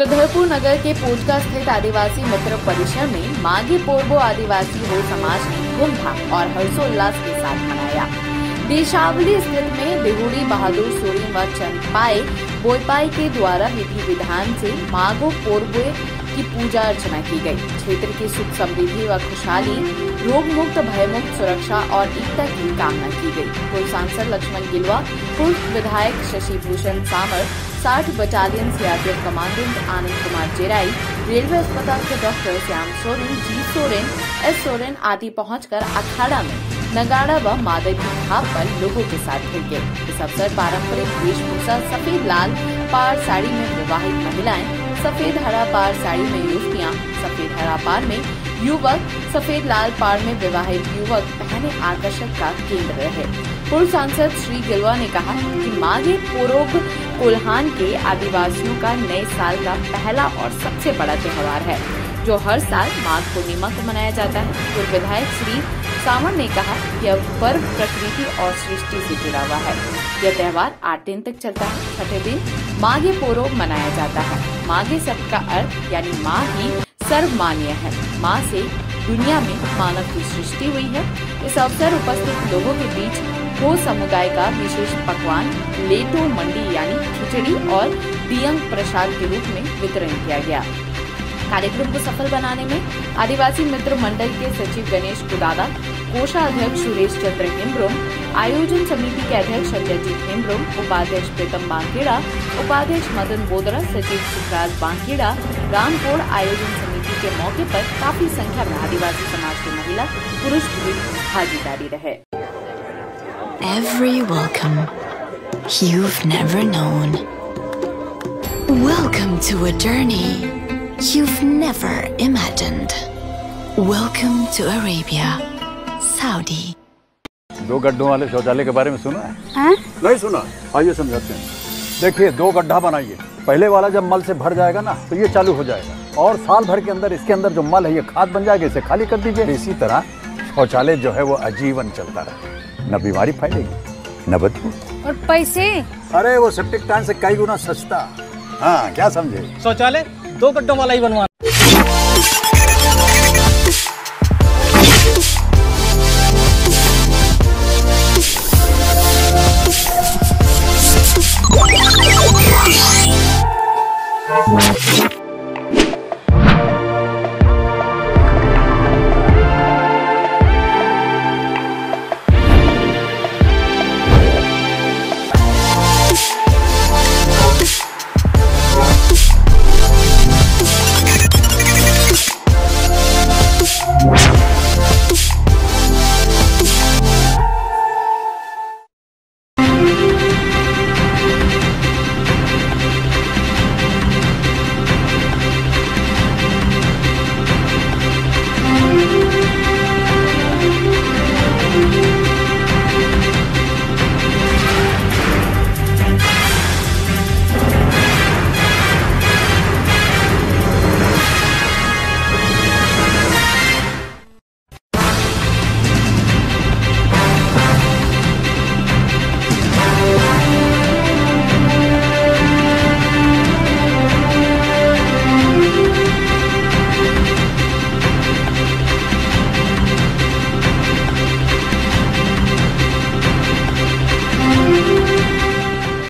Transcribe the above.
जगधरपुर नगर के पोटका स्थित आदिवासी मित्र परिषद में माघे पोर्बो आदिवासी हो समाज ने धूमधाम और हर्षोल्लास के साथ मनाया। देशावरी स्थित में बिहुड़ी बहादुर सोलिन व चंदपाई बोईपाई के द्वारा विधि विधान से माघो पोर्बो की पूजा अर्चना की गई। क्षेत्र की सुख समृद्धि व खुशहाली, रोग मुक्त, भयमुक्त, सुरक्षा और एकता की कामना की गई। पूर्व सांसद लक्ष्मण गिलवा, पूर्व विधायक Shashi Bhushan Samar, 60 battalion CRPF commandant Anand Kumar Cherai, railway अस्पताल के doctor Shyam Soren, G Soren, S Soren आदि पहुंचकर अखाड़ा में नगाड़ा व मादक की थाप पर लोगों के साथ भिड़ गए। इस अवसर पारंपरिक वेशभूषा, सफेद लाल पार साड़ी में विवाहित महिलाएं, सफेद हरा पार साड़ी में युवतियाँ, सफेद हरा पार में युवक, सफेद लाल पार में विवाहित युवक पहने आकर्षण का केंद्र रहे। पूर्व सांसद श्री गिलवा ने कहा कि माघे पोर्बो कोल्हान के आदिवासियों का नए साल का पहला और सबसे बड़ा त्योहार है, जो हर साल माघ पूर्णिमा को मनाया जाता है। पूर्व विधायक श्री सामर ने कहा कि यह पर्व प्रकृति और सृष्टि से जुड़ा हुआ है। यह त्यौहार 8 दिन तक चलता है। छठे दिन माघे पोर्बो मनाया जाता है। माघे शब्द का अर्थ यानी माँ ही सर्वमान्य है। माँ से दुनिया में मानव की सृष्टि हुई है। इस अवसर उपस्थित लोगों के बीच हो समुदाय का विशेष पकवान लेतो मंडी यानी खिचड़ी और बियंग प्रसाद के रूप में वितरण किया गया। कार्यक्रम को सफल बनाने में आदिवासी मित्र मंडल के सचिव गणेश खुदादा, कोषाध्यक्ष सुरेश चंद्र केम्रुम, आयोजन समिति के अध्यक्ष अन्यजीत केम्रुम, उपाध्यक्ष प्रेतम बांकीड़ा, उपाध्यक्ष मदन बोद्रा, सचिव सुखराज बांकीड़ा, रामपुर। आयोजन समिति के मौके पर काफी संख्या में आदिवासी समाज की महिला, पुरुष की भागीदारी रहे। Every welcome you've never known. Welcome to a journey you've never imagined. Welcome to Arabia. Saudi. 2 गड्ढों वाले शौचालय के बारे में सुना है? नहीं सुना। आइए समझाते हैं। देखिए, 2 गड्ढा बनाइए। पहले वाला जब मल से भर जाएगा ना, तो ये चालू हो जाएगा और साल भर के अंदर इसके अंदर जो मल है ये खाद बन जाएगा। इसे खाली कर दीजिए। इसी तरह शौचालय जो है वो आजीवन चलता रहे, न बीमारी फैलेगी न बदबू। और पैसे? अरे वो सेप्टिक टैंक से कई गुना सस्ता। हाँ, क्या समझे? शौचालय 2 गड्ढों वाला ही बनवा।